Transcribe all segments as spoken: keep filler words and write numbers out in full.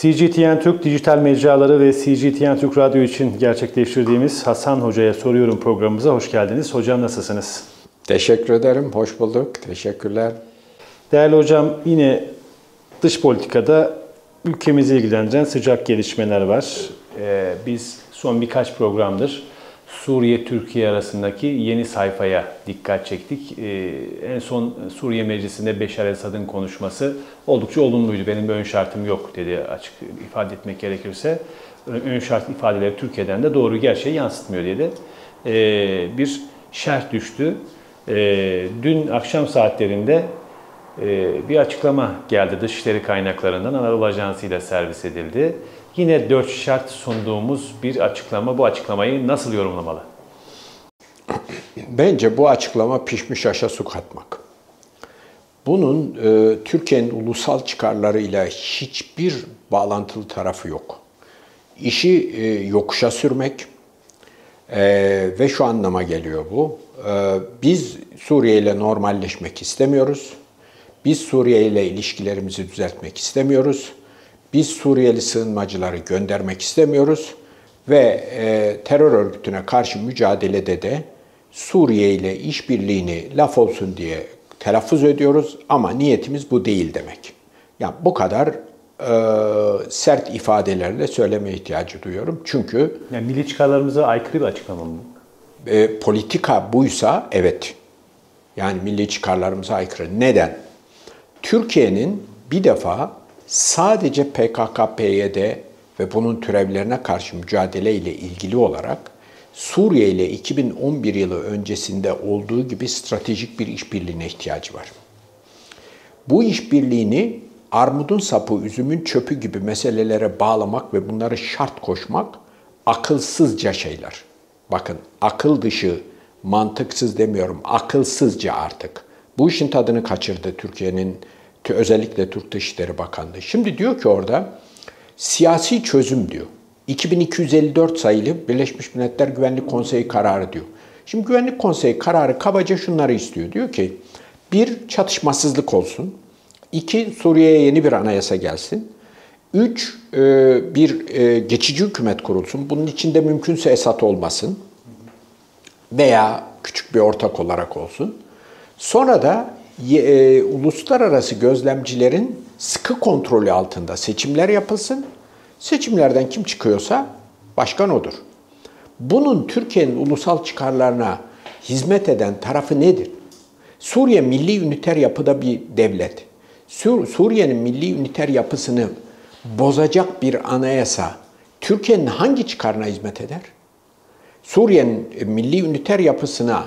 C G T N Türk dijital mecraları ve C G T N Türk Radyo için gerçekleştirdiğimiz Hasan Hoca'ya Soruyorum programımıza hoş geldiniz. Hocam nasılsınız? Teşekkür ederim. Hoş bulduk. Teşekkürler. Değerli hocam, yine dış politikada ülkemizi ilgilendiren sıcak gelişmeler var. Ee, biz son birkaç programdır Suriye-Türkiye arasındaki yeni sayfaya dikkat çektik. Ee, en son Suriye Meclisi'nde Beşar Esad'ın konuşması oldukça olumluydu. Benim ön şartım yok dedi, açık ifade etmek gerekirse. Ön şart ifadeleri Türkiye'den de doğru gerçeği yansıtmıyor dedi. Ee, bir şerh düştü. Ee, dün akşam saatlerinde Ee, bir açıklama geldi Dışişleri Kaynaklarından, Anadolu Ajansı ile servis edildi. Yine dört şart sunduğumuz bir açıklama. Bu açıklamayı nasıl yorumlamalı? Bence bu açıklama pişmiş aşa su katmak. Bunun e, Türkiye'nin ulusal çıkarlarıyla hiçbir bağlantılı tarafı yok. İşi e, yokuşa sürmek e, ve şu anlama geliyor bu. E, biz Suriye ile normalleşmek istemiyoruz. Biz Suriye ile ilişkilerimizi düzeltmek istemiyoruz. Biz Suriyeli sığınmacıları göndermek istemiyoruz. Ve e, terör örgütüne karşı mücadelede de Suriye ile işbirliğini laf olsun diye telaffuz ediyoruz. Ama niyetimiz bu değil demek. Yani bu kadar e, sert ifadelerle söylemeye ihtiyacı duyuyorum. Çünkü... Yani milli çıkarlarımıza aykırı bir açıklama mı? E, politika buysa evet. Yani milli çıkarlarımıza aykırı. Neden? Türkiye'nin bir defa sadece P K K, P Y D ve bunun türevlerine karşı mücadele ile ilgili olarak Suriye ile iki bin on bir yılı öncesinde olduğu gibi stratejik bir işbirliğine ihtiyacı var. Bu işbirliğini armudun sapı, üzümün çöpü gibi meselelere bağlamak ve bunları şart koşmak akılsızca şeyler. Bakın, akıl dışı, mantıksız demiyorum, akılsızca artık. Bu işin tadını kaçırdı Türkiye'nin, özellikle Türk Dışişleri Bakanlığı. Şimdi diyor ki orada siyasi çözüm diyor. iki bin iki yüz elli dört sayılı Birleşmiş Milletler Güvenlik Konseyi kararı diyor. Şimdi Güvenlik Konseyi kararı kabaca şunları istiyor. Diyor ki bir, çatışmasızlık olsun. İki, Suriye'ye yeni bir anayasa gelsin. Üç, bir geçici hükümet kurulsun. Bunun içinde mümkünse Esad olmasın. Veya küçük bir ortak olarak olsun. Sonra da e, uluslararası gözlemcilerin sıkı kontrolü altında seçimler yapılsın. Seçimlerden kim çıkıyorsa başkan odur. Bunun Türkiye'nin ulusal çıkarlarına hizmet eden tarafı nedir? Suriye milli üniter yapıda bir devlet. Sur Suriye'nin milli üniter yapısını bozacak bir anayasa Türkiye'nin hangi çıkarına hizmet eder? Suriye'nin milli üniter yapısına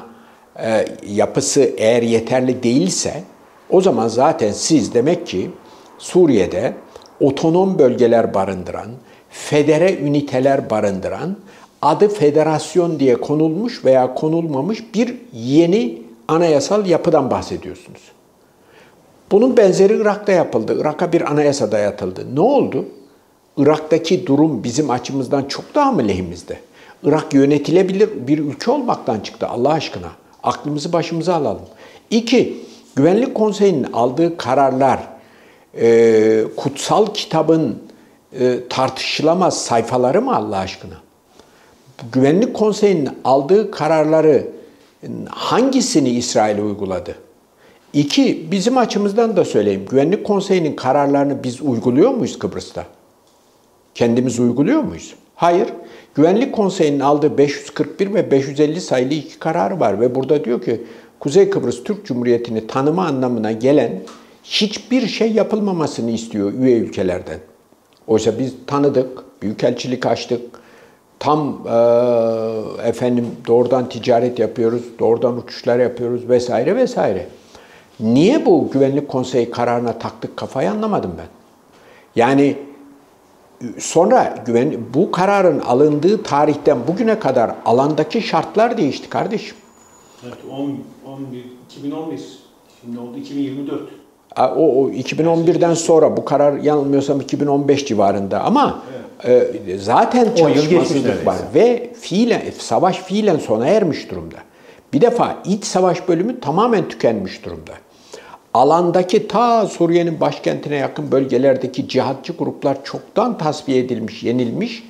E, yapısı eğer yeterli değilse, o zaman zaten siz demek ki Suriye'de otonom bölgeler barındıran, federe üniteler barındıran, adı federasyon diye konulmuş veya konulmamış bir yeni anayasal yapıdan bahsediyorsunuz. Bunun benzeri Irak'ta yapıldı. Irak'a bir anayasa dayatıldı. Ne oldu? Irak'taki durum bizim açımızdan çok daha mı lehimizde? Irak yönetilebilir bir ülke olmaktan çıktı Allah aşkına. Aklımızı başımıza alalım. İki, Güvenlik Konseyi'nin aldığı kararlar, e, kutsal kitabın e, tartışılamaz sayfaları mı Allah aşkına? Güvenlik Konseyi'nin aldığı kararları hangisini İsrail uyguladı? İki, bizim açımızdan da söyleyeyim. Güvenlik Konseyi'nin kararlarını biz uyguluyor muyuz Kıbrıs'ta? Kendimiz uyguluyor muyuz? Hayır. Güvenlik Konseyi'nin aldığı beş yüz kırk bir ve beş yüz elli sayılı iki kararı var ve burada diyor ki Kuzey Kıbrıs Türk Cumhuriyeti'ni tanıma anlamına gelen hiçbir şey yapılmamasını istiyor üye ülkelerden. Oysa biz tanıdık, büyükelçilik açtık, tam e, efendim doğrudan ticaret yapıyoruz, doğrudan uçuşlar yapıyoruz vesaire vesaire. Niye bu Güvenlik Konseyi kararına taktık kafayı anlamadım ben. Yani... Sonra güven, bu kararın alındığı tarihten bugüne kadar alandaki şartlar değişti kardeşim. Evet, on, on bir, iki bin on bir, şimdi oldu iki bin yirmi dört. O, o iki bin on birden sonra bu karar yanılmıyorsam iki bin on beş civarında ama evet. e, zaten çalışmasızlık var ve fiilen, savaş fiilen sona ermiş durumda. Bir defa iç savaş bölümü tamamen tükenmiş durumda. alandaki ta Suriye'nin başkentine yakın bölgelerdeki cihatçı gruplar çoktan tasfiye edilmiş, yenilmiş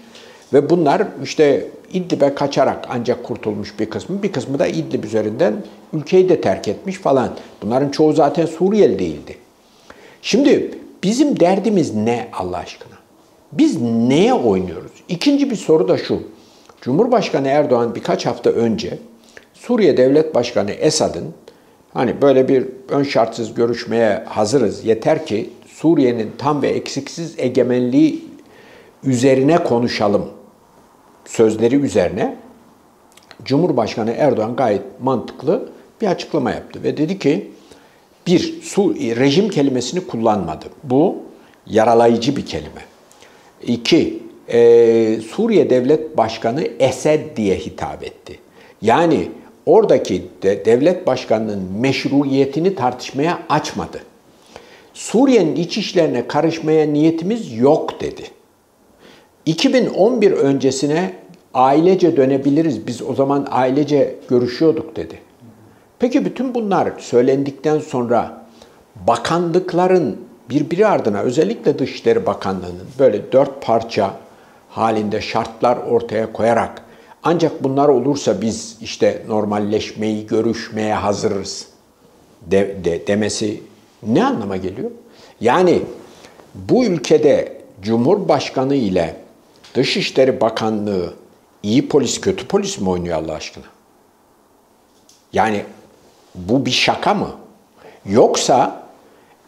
ve bunlar işte İdlib'e kaçarak ancak kurtulmuş bir kısmı. Bir kısmı da İdlib üzerinden ülkeyi de terk etmiş falan. Bunların çoğu zaten Suriyeli değildi. Şimdi bizim derdimiz ne Allah aşkına? Biz neye oynuyoruz? İkinci bir soru da şu. Cumhurbaşkanı Erdoğan birkaç hafta önce Suriye Devlet Başkanı Esad'ın hani böyle bir ön şartsız görüşmeye hazırız, yeter ki Suriye'nin tam ve eksiksiz egemenliği üzerine konuşalım sözleri üzerine Cumhurbaşkanı Erdoğan gayet mantıklı bir açıklama yaptı ve dedi ki bir, su, rejim kelimesini kullanmadı. Bu yaralayıcı bir kelime. İki, e, Suriye Devlet Başkanı Esed diye hitap etti. Yani oradaki de devlet başkanının meşruiyetini tartışmaya açmadı. Suriye'nin iç işlerine karışmaya niyetimiz yok dedi. iki bin on bir öncesine ailece dönebiliriz, biz o zaman ailece görüşüyorduk dedi. Peki bütün bunlar söylendikten sonra bakanlıkların birbiri ardına, özellikle Dışişleri Bakanlığı'nın böyle dört parça halinde şartlar ortaya koyarak ancak bunlar olursa biz işte normalleşmeyi görüşmeye hazırız de, de, demesi ne anlama geliyor? Yani bu ülkede Cumhurbaşkanı ile Dışişleri Bakanlığı iyi polis kötü polis mi oynuyor Allah aşkına? Yani bu bir şaka mı? Yoksa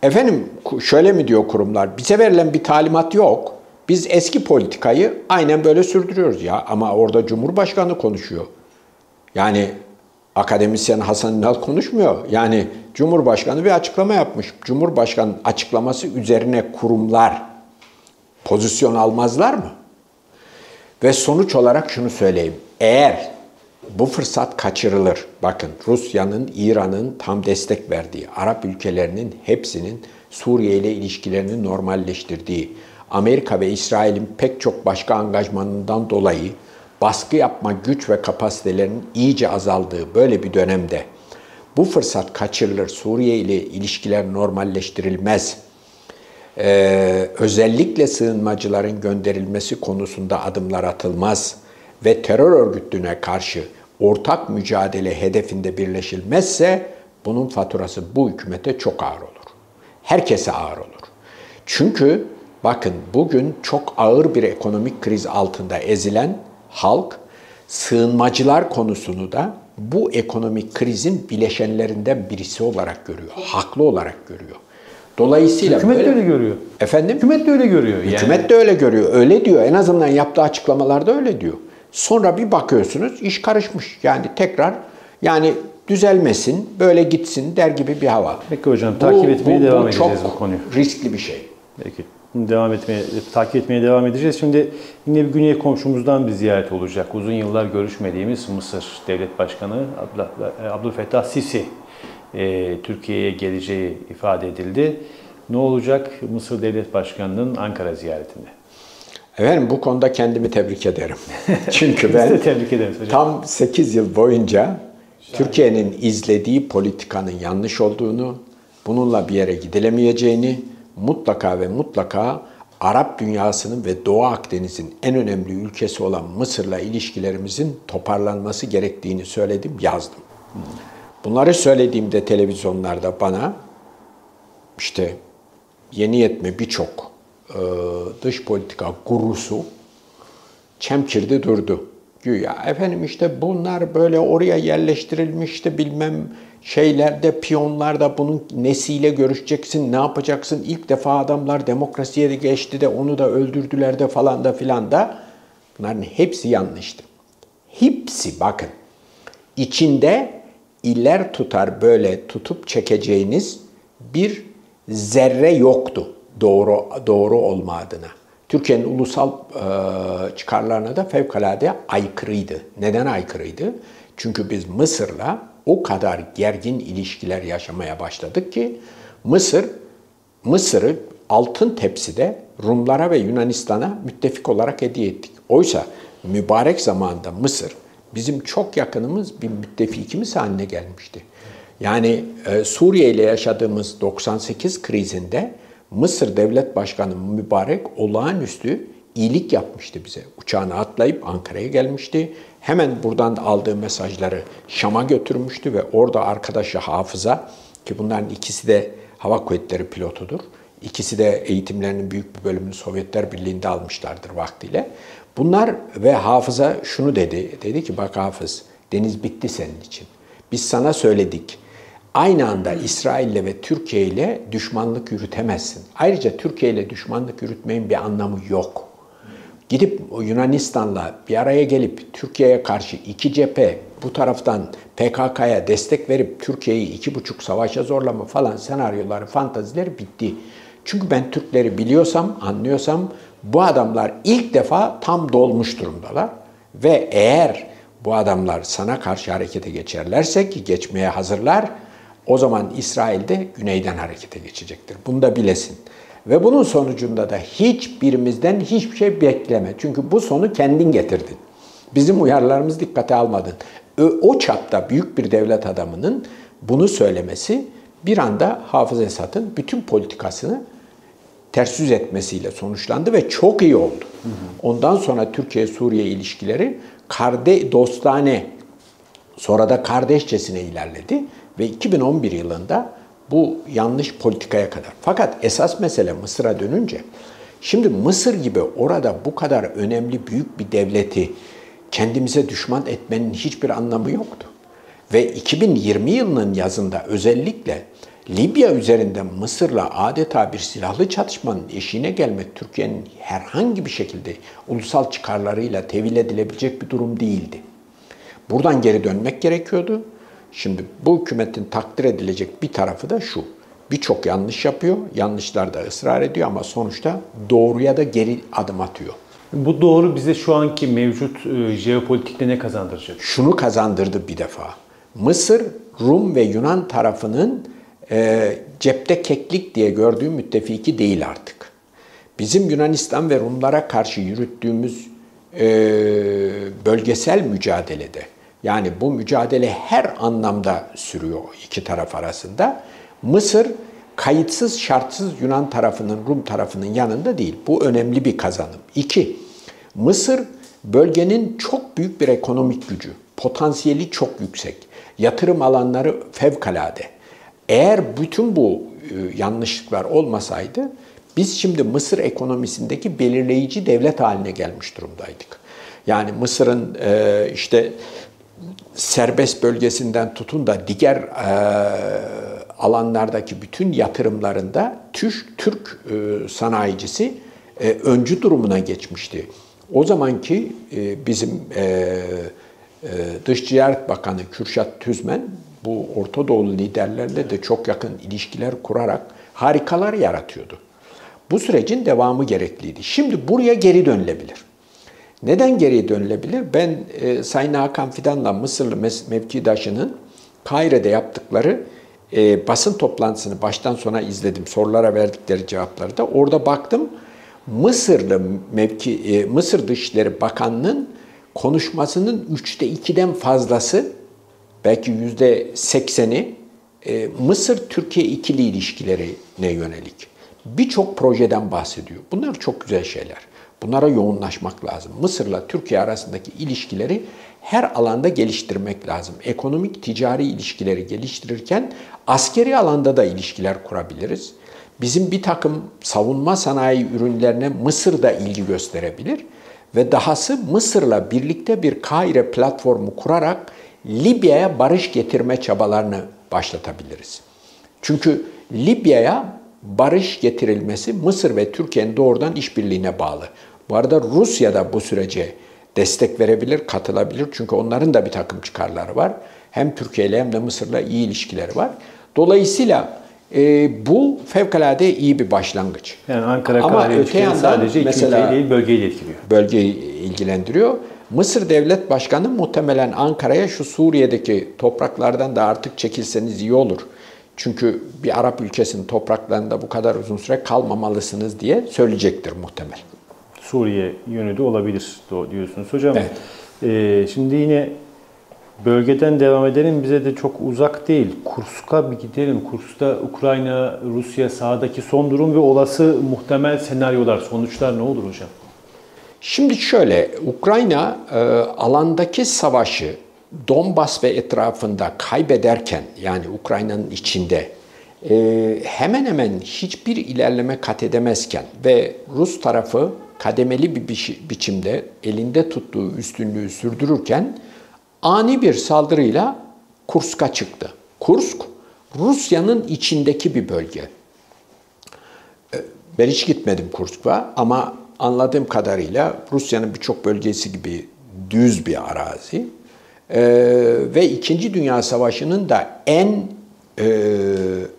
efendim şöyle mi diyor kurumlar? Bize verilen bir talimat yok. Biz eski politikayı aynen böyle sürdürüyoruz ya. Ama orada Cumhurbaşkanı konuşuyor. Yani akademisyen Hasan Ünal konuşmuyor. Yani Cumhurbaşkanı bir açıklama yapmış. Cumhurbaşkanı açıklaması üzerine kurumlar pozisyon almazlar mı? Ve sonuç olarak şunu söyleyeyim. Eğer bu fırsat kaçırılır, bakın Rusya'nın, İran'ın tam destek verdiği, Arap ülkelerinin hepsinin Suriye ile ilişkilerini normalleştirdiği, Amerika ve İsrail'in pek çok başka angajmanından dolayı baskı yapma güç ve kapasitelerinin iyice azaldığı böyle bir dönemde bu fırsat kaçırılır, Suriye ile ilişkiler normalleştirilmez, ee, özellikle sığınmacıların gönderilmesi konusunda adımlar atılmaz ve terör örgütüne karşı ortak mücadele hedefinde birleşilmezse bunun faturası bu hükümete çok ağır olur. Herkese ağır olur. Çünkü bakın bugün çok ağır bir ekonomik kriz altında ezilen halk, sığınmacılar konusunu da bu ekonomik krizin bileşenlerinden birisi olarak görüyor. Haklı olarak görüyor. Dolayısıyla hükümet böyle, de öyle görüyor. Efendim? Hükümet de öyle görüyor. Hükümet yani. de öyle görüyor. Öyle diyor. En azından yaptığı açıklamalarda öyle diyor. Sonra bir bakıyorsunuz iş karışmış. Yani tekrar yani düzelmesin, böyle gitsin der gibi bir hava. Peki hocam bu, takip etmeye bu, devam bu edeceğiz bu konuyu. Çok riskli bir şey. Peki. Devam etmeye, takip etmeye devam edeceğiz. Şimdi yine bir güney komşumuzdan bir ziyaret olacak. Uzun yıllar görüşmediğimiz Mısır Devlet Başkanı Abdülfettah Sisi e, Türkiye'ye geleceği ifade edildi. Ne olacak Mısır Devlet Başkanı'nın Ankara ziyaretinde? Efendim bu konuda kendimi tebrik ederim. Çünkü ben tebrik ederiz hocam. Tam sekiz yıl boyunca Türkiye'nin izlediği politikanın yanlış olduğunu, bununla bir yere gidilemeyeceğini, mutlaka ve mutlaka Arap dünyasının ve Doğu Akdeniz'in en önemli ülkesi olan Mısır'la ilişkilerimizin toparlanması gerektiğini söyledim, yazdım. Bunları söylediğimde televizyonlarda bana işte yeni yetme birçok e, dış politika gurusu çemkirdi durdu. Güya efendim işte bunlar böyle oraya yerleştirilmişti bilmem şeylerde, piyonlarda bunun nesiyle görüşeceksin, ne yapacaksın? İlk defa adamlar demokrasiye de geçti de onu da öldürdüler de falan da filan da. Bunların hepsi yanlıştı. Hepsi bakın. İçinde iler tutar böyle tutup çekeceğiniz bir zerre yoktu doğru, doğru olma adına. Türkiye'nin ulusal e, çıkarlarına da fevkalade aykırıydı. Neden aykırıydı? Çünkü biz Mısır'la o kadar gergin ilişkiler yaşamaya başladık ki Mısır, Mısır'ı altın tepside Rumlara ve Yunanistan'a müttefik olarak hediye ettik. Oysa mübarek zamanında Mısır bizim çok yakınımız, bir müttefikimiz haline gelmişti. Yani e, Suriye ile yaşadığımız doksan sekiz krizinde Mısır Devlet Başkanı Mübarek olağanüstü iyilik yapmıştı bize. Uçağına atlayıp Ankara'ya gelmişti. Hemen buradan aldığı mesajları Şam'a götürmüştü ve orada arkadaşı Hafız'a, ki bunların ikisi de hava kuvvetleri pilotudur. İkisi de eğitimlerinin büyük bir bölümünü Sovyetler Birliği'nde almışlardır vaktiyle. Bunlar ve Hafız'a şunu dedi. Dedi ki bak Hafız, deniz bitti senin için. Biz sana söyledik. Aynı anda İsrail'le ve Türkiye ile düşmanlık yürütemezsin. Ayrıca Türkiye ile düşmanlık yürütmenin bir anlamı yok. Gidip Yunanistan'la bir araya gelip Türkiye'ye karşı iki cephe, bu taraftan P K K'ya destek verip Türkiye'yi iki buçuk savaşa zorlama falan senaryoları, fantazileri bitti. Çünkü ben Türkleri biliyorsam, anlıyorsam bu adamlar ilk defa tam dolmuş durumdalar. Ve eğer bu adamlar sana karşı harekete geçerlerse, ki geçmeye hazırlar, o zaman İsrail de güneyden harekete geçecektir. Bunu da bilesin. Ve bunun sonucunda da hiçbirimizden hiçbir şey bekleme. Çünkü bu sonu kendin getirdin. Bizim uyarılarımızı dikkate almadın. O çapta büyük bir devlet adamının bunu söylemesi bir anda Hafız Esad'ın bütün politikasını ters yüz etmesiyle sonuçlandı ve çok iyi oldu. Hı hı. Ondan sonra Türkiye-Suriye ilişkileri kardeş, dostane, sonra da kardeşçesine ilerledi ve iki bin on bir yılında bu yanlış politikaya kadar. Fakat esas mesele Mısır'a dönünce, şimdi Mısır gibi orada bu kadar önemli büyük bir devleti kendimize düşman etmenin hiçbir anlamı yoktu. Ve iki bin yirmi yılının yazında özellikle Libya üzerinde Mısır'la adeta bir silahlı çatışmanın eşiğine gelmek Türkiye'nin herhangi bir şekilde ulusal çıkarlarıyla tevil edilebilecek bir durum değildi. Buradan geri dönmek gerekiyordu. Şimdi bu hükümetin takdir edilecek bir tarafı da şu. Birçok yanlış yapıyor, yanlışlarda ısrar ediyor ama sonuçta doğruya da geri adım atıyor. Bu doğru bize şu anki mevcut jeopolitikte ne kazandıracak? Şunu kazandırdı bir defa. Mısır, Rum ve Yunan tarafının e, cepte keklik diye gördüğü müttefiki değil artık. Bizim Yunanistan ve Rumlara karşı yürüttüğümüz e, bölgesel mücadelede, yani bu mücadele her anlamda sürüyor iki taraf arasında. Mısır kayıtsız şartsız Yunan tarafının, Rum tarafının yanında değil. Bu önemli bir kazanım. İki, Mısır bölgenin çok büyük bir ekonomik gücü. Potansiyeli çok yüksek. Yatırım alanları fevkalade. Eğer bütün bu yanlışlıklar olmasaydı biz şimdi Mısır ekonomisindeki belirleyici devlet haline gelmiş durumdaydık. Yani Mısır'ın işte serbest bölgesinden tutun da diğer e, alanlardaki bütün yatırımlarında Türk, Türk e, sanayicisi e, öncü durumuna geçmişti. O zamanki e, bizim e, e, Dış Ticaret Bakanı Kürşat Tüzmen bu Orta Doğu liderlerle de çok yakın ilişkiler kurarak harikalar yaratıyordu. Bu sürecin devamı gerekliydi. Şimdi buraya geri dönülebilir. Neden geriye dönülebilir? Ben e, Sayın Hakan Fidan'la Mısırlı mevkidaşının Kahire'de yaptıkları e, basın toplantısını baştan sona izledim. Sorulara verdikleri cevapları da. Orada baktım, Mısırlı mevki, e, Mısır Dışişleri Bakanı'nın konuşmasının üçte ikiden fazlası, belki yüzde sekseni e, Mısır-Türkiye ikili ilişkilerine yönelik. Birçok projeden bahsediyor. Bunlar çok güzel şeyler. Bunlara yoğunlaşmak lazım. Mısır'la Türkiye arasındaki ilişkileri her alanda geliştirmek lazım. Ekonomik, ticari ilişkileri geliştirirken askeri alanda da ilişkiler kurabiliriz. Bizim bir takım savunma sanayi ürünlerine Mısır da ilgi gösterebilir. Ve dahası Mısır'la birlikte bir Kahire platformu kurarak Libya'ya barış getirme çabalarını başlatabiliriz. Çünkü Libya'ya barış getirilmesi Mısır ve Türkiye'nin doğrudan işbirliğine bağlı. Bu arada Rusya da bu sürece destek verebilir, katılabilir. Çünkü onların da bir takım çıkarları var. Hem Türkiye ile hem de Mısır'la iyi ilişkileri var. Dolayısıyla e, bu fevkalade iyi bir başlangıç. Yani Ankara Kahire ilişkileri sadece iki ülkeyi değil, bölgeyi etkiliyor. Bölgeyi ilgilendiriyor. Mısır Devlet Başkanı muhtemelen Ankara'ya şu Suriye'deki topraklardan da artık çekilseniz iyi olur. Çünkü bir Arap ülkesinin topraklarında bu kadar uzun süre kalmamalısınız diye söyleyecektir muhtemel. Suriye yönü de olabilir diyorsunuz hocam. Evet. Ee, şimdi yine Bölgeden devam edelim. Bize de çok uzak değil. Kursk'a bir gidelim. Kursk'ta Ukrayna, Rusya sahadaki son durum ve olası muhtemel senaryolar, sonuçlar ne olur hocam? Şimdi şöyle, Ukrayna e, alandaki savaşı Donbas ve etrafında kaybederken, yani Ukrayna'nın içinde e, hemen hemen hiçbir ilerleme kat edemezken ve Rus tarafı kademeli bir bi- biçimde elinde tuttuğu üstünlüğü sürdürürken ani bir saldırıyla Kursk'a çıktı. Kursk, Rusya'nın içindeki bir bölge. Ben hiç gitmedim Kursk'a ama anladığım kadarıyla Rusya'nın birçok bölgesi gibi düz bir arazi. Ee, ve İkinci Dünya Savaşı'nın da en e,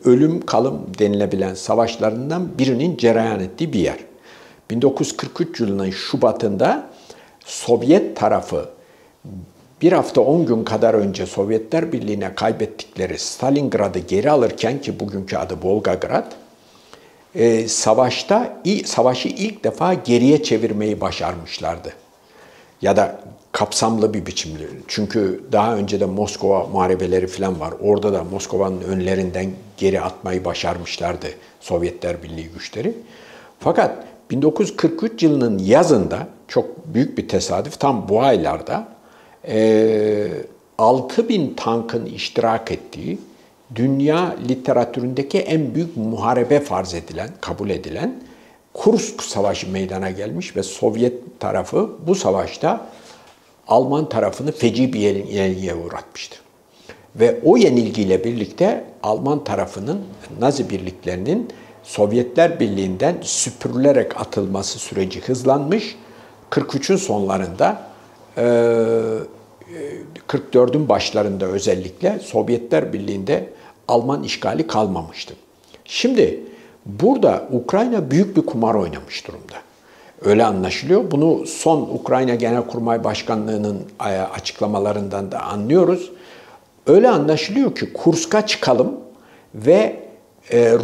ölüm kalım denilebilen savaşlarından birinin cereyan ettiği bir yer. bin dokuz yüz kırk üç yılının Şubat'ında Sovyet tarafı bir hafta on gün kadar önce Sovyetler Birliği'ne kaybettikleri Stalingrad'ı geri alırken, ki bugünkü adı Volgograd, e, savaşta savaşı ilk defa geriye çevirmeyi başarmışlardı. Ya da kapsamlı bir biçimde. Çünkü daha önce de Moskova muharebeleri falan var. Orada da Moskova'nın önlerinden geri atmayı başarmışlardı Sovyetler Birliği güçleri. Fakat bin dokuz yüz kırk üç yılının yazında, çok büyük bir tesadüf, tam bu aylarda altı bin tankın iştirak ettiği, dünya literatüründeki en büyük muharebe farz edilen, kabul edilen Kursk Savaşı meydana gelmiş ve Sovyet tarafı bu savaşta Alman tarafını feci bir yenilgiye uğratmıştı. Ve o yenilgiyle birlikte Alman tarafının, Nazi birliklerinin Sovyetler Birliği'nden süpürülerek atılması süreci hızlanmış. kırk üçün sonlarında, kırk dördün başlarında özellikle Sovyetler Birliği'nde Alman işgali kalmamıştı. Şimdi burada Ukrayna büyük bir kumar oynamış durumda. Öyle anlaşılıyor. Bunu son Ukrayna Genelkurmay Başkanlığı'nın açıklamalarından da anlıyoruz. Öyle anlaşılıyor ki Kursk'a çıkalım ve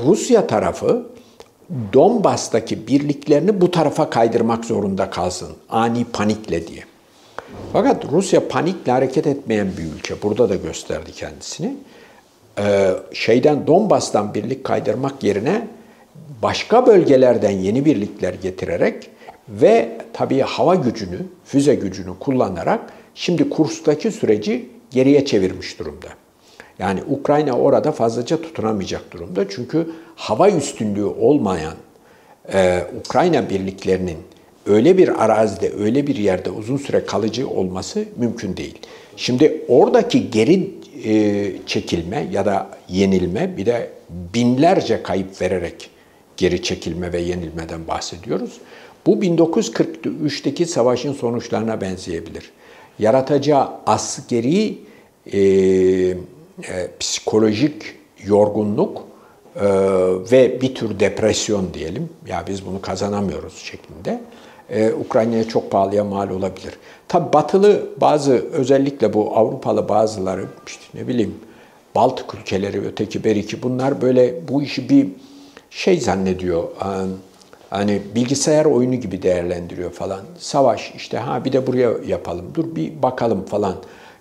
Rusya tarafı Donbas'taki birliklerini bu tarafa kaydırmak zorunda kalsın, ani panikle diye. Fakat Rusya panikle hareket etmeyen bir ülke. Burada da gösterdi kendisini. Ee, şeyden Donbas'tan birlik kaydırmak yerine başka bölgelerden yeni birlikler getirerek ve tabii hava gücünü, füze gücünü kullanarak şimdi Kursk'taki süreci geriye çevirmiş durumda. Yani Ukrayna orada fazlaca tutunamayacak durumda. Çünkü hava üstünlüğü olmayan e, Ukrayna birliklerinin öyle bir arazide, öyle bir yerde uzun süre kalıcı olması mümkün değil. Şimdi oradaki geri e, çekilme ya da yenilme, bir de binlerce kayıp vererek geri çekilme ve yenilmeden bahsediyoruz. Bu bin dokuz yüz kırk üçteki savaşın sonuçlarına benzeyebilir. Yaratacağı askeri e, e, psikolojik yorgunluk e, ve bir tür depresyon diyelim, ya biz bunu kazanamıyoruz şeklinde, Ee, Ukrayna'ya çok pahalıya mal olabilir. Tabi batılı bazı, özellikle bu Avrupalı bazıları, işte ne bileyim Baltık ülkeleri, öteki beriki, bunlar böyle bu işi bir şey zannediyor. Hani bilgisayar oyunu gibi değerlendiriyor falan. Savaş işte, ha bir de buraya yapalım, dur bir bakalım falan.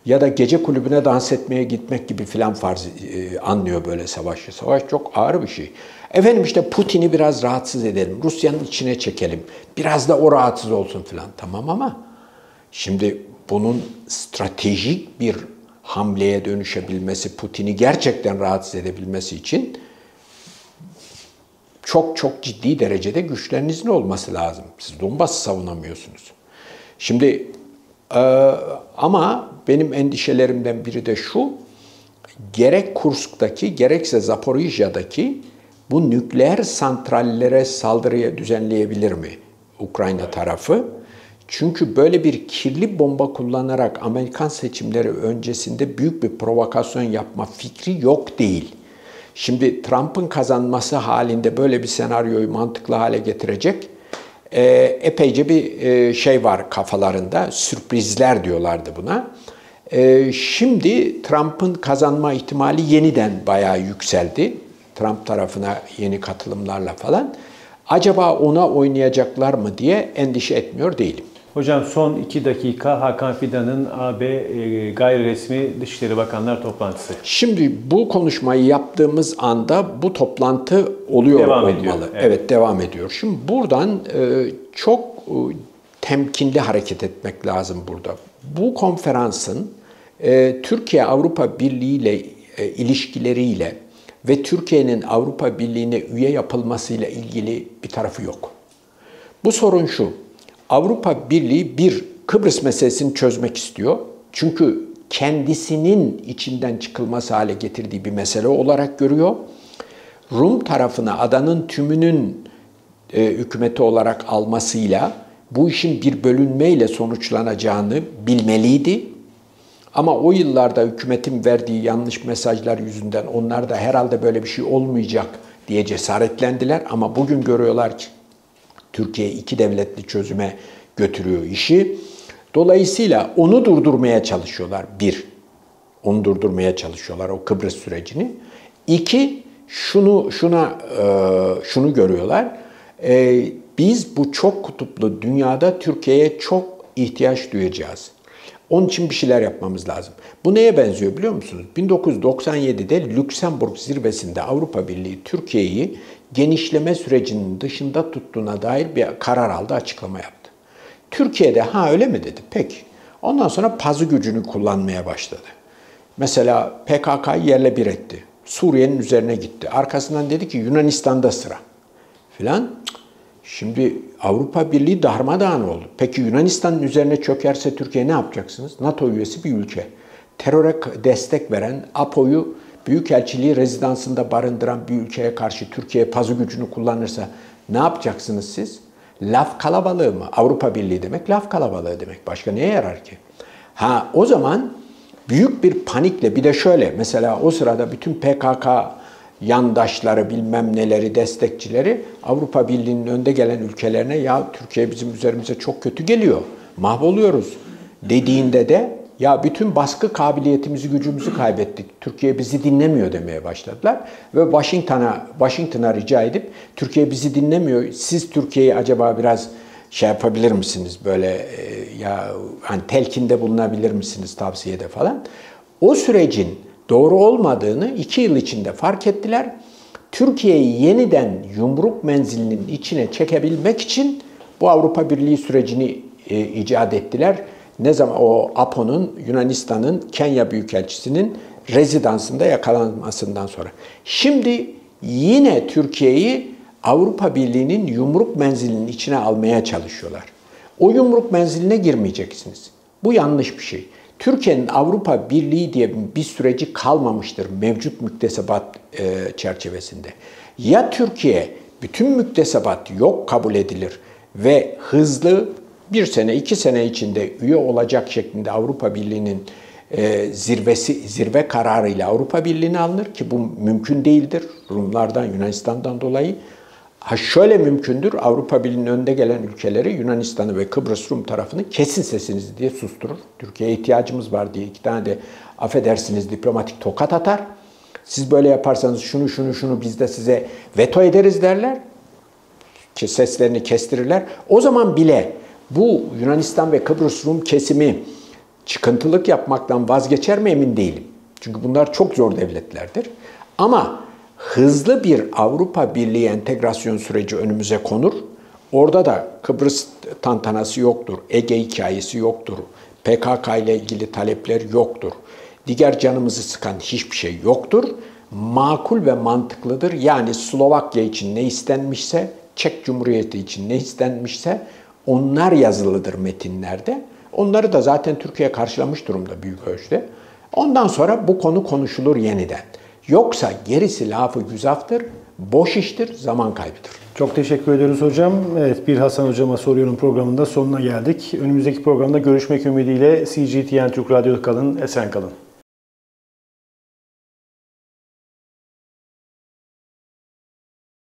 Ya da gece kulübüne dans etmeye gitmek gibi filan farz e, anlıyor böyle savaşı. Savaş çok ağır bir şey. Efendim işte Putin'i biraz rahatsız edelim, Rusya'nın içine çekelim, biraz da o rahatsız olsun filan. Tamam ama şimdi bunun stratejik bir hamleye dönüşebilmesi, Putin'i gerçekten rahatsız edebilmesi için çok çok ciddi derecede güçlerinizin olması lazım. Siz Donbas'ı savunamıyorsunuz. Şimdi Ee, ama benim endişelerimden biri de şu, gerek Kursk'taki gerekse Zaporijya'daki bu nükleer santrallere saldırıya düzenleyebilir mi Ukrayna tarafı? Çünkü böyle bir kirli bomba kullanarak Amerikan seçimleri öncesinde büyük bir provokasyon yapma fikri yok değil. Şimdi Trump'ın kazanması halinde böyle bir senaryoyu mantıklı hale getirecek Ee, epeyce bir e, şey var kafalarında, sürprizler diyorlardı buna. Ee, şimdi Trump'ın kazanma ihtimali yeniden bayağı yükseldi. Trump tarafına yeni katılımlarla falan. Acaba ona oynayacaklar mı diye endişe etmiyor değilim. Hocam son iki dakika Hakan Fidan'ın A B e, gayri resmi Dışişleri Bakanlar toplantısı. Şimdi bu konuşmayı yaptığımız anda bu toplantı oluyor devam olmalı. Ediyor. Evet. evet devam ediyor. Şimdi buradan e, çok e, temkinli hareket etmek lazım burada. Bu konferansın e, Türkiye Avrupa Birliği ile e, ilişkileriyle ve Türkiye'nin Avrupa Birliği'ne üye yapılmasıyla ilgili bir tarafı yok. Bu sorun şu. Avrupa Birliği bir, Kıbrıs meselesini çözmek istiyor. Çünkü kendisinin içinden çıkılmaz hale getirdiği bir mesele olarak görüyor. Rum tarafına adanın tümünün e, hükümeti olarak almasıyla bu işin bir bölünmeyle sonuçlanacağını bilmeliydi. Ama o yıllarda hükümetin verdiği yanlış mesajlar yüzünden onlar da herhalde böyle bir şey olmayacak diye cesaretlendiler. Ama bugün görüyorlar ki Türkiye iki devletli çözüme götürüyor işi. Dolayısıyla onu durdurmaya çalışıyorlar. Bir, onu durdurmaya çalışıyorlar o Kıbrıs sürecini. İki, şunu şuna şunu görüyorlar. Biz bu çok kutuplu dünyada Türkiye'ye çok ihtiyaç duyacağız. Onun için bir şeyler yapmamız lazım. Bu neye benziyor biliyor musunuz? bin dokuz yüz doksan yedi'de Lüksemburg zirvesinde Avrupa Birliği Türkiye'yi genişleme sürecinin dışında tuttuğuna dair bir karar aldı, açıklama yaptı. Türkiye'de ha öyle mi dedi? Peki. Ondan sonra pazı gücünü kullanmaya başladı. Mesela P K K'yı yerle bir etti. Suriye'nin üzerine gitti. Arkasından dedi ki Yunanistan'da sıra filan. Şimdi Avrupa Birliği darmadağın oldu. Peki Yunanistan'ın üzerine çökerse Türkiye ne yapacaksınız? NATO üyesi bir ülke. Teröre destek veren, A P O'yu Büyükelçiliği rezidansında barındıran bir ülkeye karşı Türkiye pazı gücünü kullanırsa ne yapacaksınız siz? Laf kalabalığı mı? Avrupa Birliği demek laf kalabalığı demek. Başka neye yarar ki? Ha o zaman büyük bir panikle bir de şöyle mesela o sırada bütün P K K yandaşları bilmem neleri destekçileri Avrupa Birliği'nin önde gelen ülkelerine ya Türkiye bizim üzerimize çok kötü geliyor, mahvoluyoruz dediğinde de ya bütün baskı kabiliyetimizi, gücümüzü kaybettik. Türkiye bizi dinlemiyor demeye başladılar. Ve Washington'a Washington'a rica edip Türkiye bizi dinlemiyor. Siz Türkiye'yi acaba biraz şey yapabilir misiniz? Böyle e, ya hani telkinde bulunabilir misiniz tavsiyede falan. O sürecin doğru olmadığını iki yıl içinde fark ettiler. Türkiye'yi yeniden yumruk menzilinin içine çekebilmek için bu Avrupa Birliği sürecini e, icat ettiler. Ne zaman o A P O'nun, Yunanistan'ın, Kenya Büyükelçisi'nin rezidansında yakalanmasından sonra. Şimdi yine Türkiye'yi Avrupa Birliği'nin yumruk menzilinin içine almaya çalışıyorlar. O yumruk menziline girmeyeceksiniz. Bu yanlış bir şey. Türkiye'nin Avrupa Birliği diye bir süreci kalmamıştır mevcut müktesebat çerçevesinde. Ya Türkiye bütün müktesebat yok kabul edilir ve hızlı, bir sene, iki sene içinde üye olacak şeklinde Avrupa Birliği'nin e, zirvesi, zirve kararıyla Avrupa Birliği'ne alınır ki bu mümkün değildir. Rumlardan, Yunanistan'dan dolayı. Ha şöyle mümkündür, Avrupa Birliği'nin önde gelen ülkeleri Yunanistan'ı ve Kıbrıs Rum tarafını kesin sesinizi diye susturur. Türkiye'ye ihtiyacımız var diye iki tane de affedersiniz diplomatik tokat atar. Siz böyle yaparsanız şunu şunu şunu biz de size veto ederiz derler. Ki seslerini kestirirler. O zaman bile bu Yunanistan ve Kıbrıs Rum kesimi çıkıntılık yapmaktan vazgeçer mi emin değilim. Çünkü bunlar çok zor devletlerdir. Ama hızlı bir Avrupa Birliği entegrasyon süreci önümüze konur. Orada da Kıbrıs tantanası yoktur, Ege hikayesi yoktur, P K K ile ilgili talepler yoktur. Diğer canımızı sıkan hiçbir şey yoktur. Makul ve mantıklıdır. Yani Slovakya için ne istenmişse, Çek Cumhuriyeti için ne istenmişse onlar yazılıdır metinlerde. Onları da zaten Türkiye karşılamış durumda büyük ölçüde. Ondan sonra bu konu konuşulur yeniden. Yoksa gerisi lafı güzaftır, boş iştir, zaman kaybıdır. Çok teşekkür ediyoruz hocam. Evet, bir Hasan Hocama Soruyorum programında sonuna geldik. Önümüzdeki programda görüşmek ümidiyle C G T N Türk Radyo'da kalın, esen kalın.